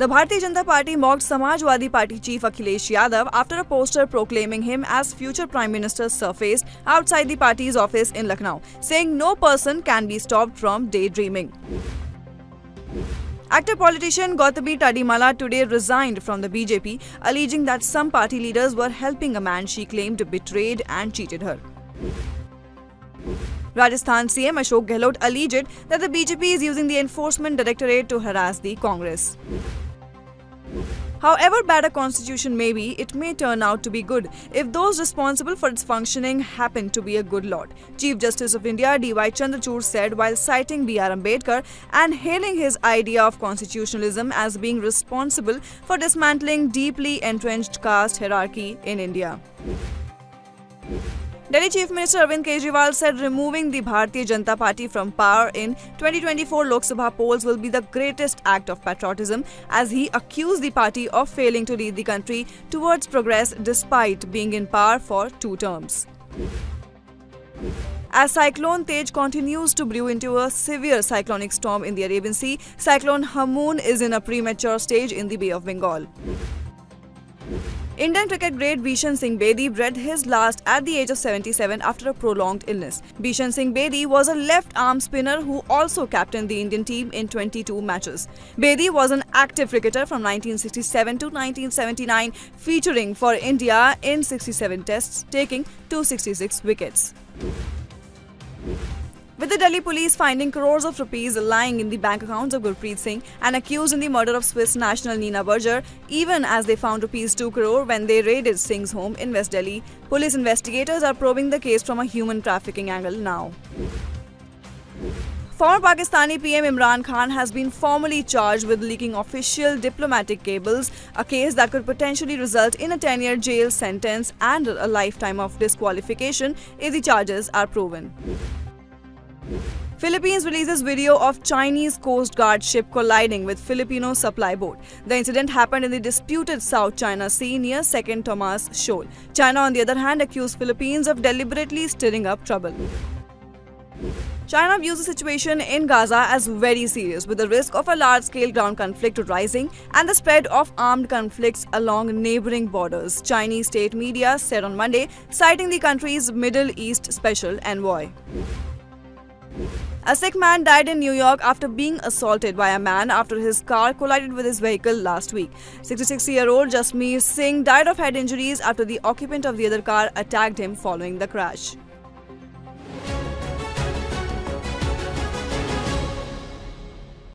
The Bharatiya Janata Party mocked Samajwadi Party chief Akhilesh Yadav after a poster proclaiming him as future Prime Minister surfaced outside the party's office in Lucknow, saying no person can be stopped from daydreaming. Active politician Gautami Tadimalla today resigned from the BJP, alleging that some party leaders were helping a man she claimed betrayed and cheated her. Rajasthan CM Ashok Gehlot alleged that the BJP is using the Enforcement Directorate to harass the Congress. However bad a constitution may be, it may turn out to be good if those responsible for its functioning happen to be a good lot, Chief Justice of India D.Y. Chandrachud said while citing B.R. Ambedkar and hailing his idea of constitutionalism as being responsible for dismantling deeply entrenched caste hierarchy in India. Delhi Chief Minister Arvind Kejriwal said removing the Bharatiya Janata Party from power in 2024 Lok Sabha polls will be the greatest act of patriotism, as he accused the party of failing to lead the country towards progress despite being in power for 2 terms. As Cyclone Tej continues to brew into a severe cyclonic storm in the Arabian Sea, Cyclone Hamoon is in a premature stage in the Bay of Bengal. Indian cricket great Bishan Singh Bedi breathed his last at the age of 77 after a prolonged illness. Bishan Singh Bedi was a left-arm spinner who also captained the Indian team in 22 matches. Bedi was an active cricketer from 1967 to 1979, featuring for India in 67 tests, taking 266 wickets. With the Delhi police finding crores of rupees lying in the bank accounts of Gurpreet Singh, an accused in the murder of Swiss national Nina Berger, even as they found rupees 2 crore when they raided Singh's home in West Delhi, police investigators are probing the case from a human trafficking angle now. Former Pakistani PM Imran Khan has been formally charged with leaking official diplomatic cables, a case that could potentially result in a 10-year jail sentence and a lifetime of disqualification if the charges are proven. Philippines releases video of Chinese Coast Guard ship colliding with Filipino supply boat. The incident happened in the disputed South China Sea near Second Thomas Shoal. China, on the other hand, accused Philippines of deliberately stirring up trouble. China views the situation in Gaza as very serious, with the risk of a large-scale ground conflict rising and the spread of armed conflicts along neighboring borders, Chinese state media said on Monday, citing the country's Middle East special envoy. A sick man died in New York after being assaulted by a man after his car collided with his vehicle last week. 66-year-old Jasmeet Singh died of head injuries after the occupant of the other car attacked him following the crash.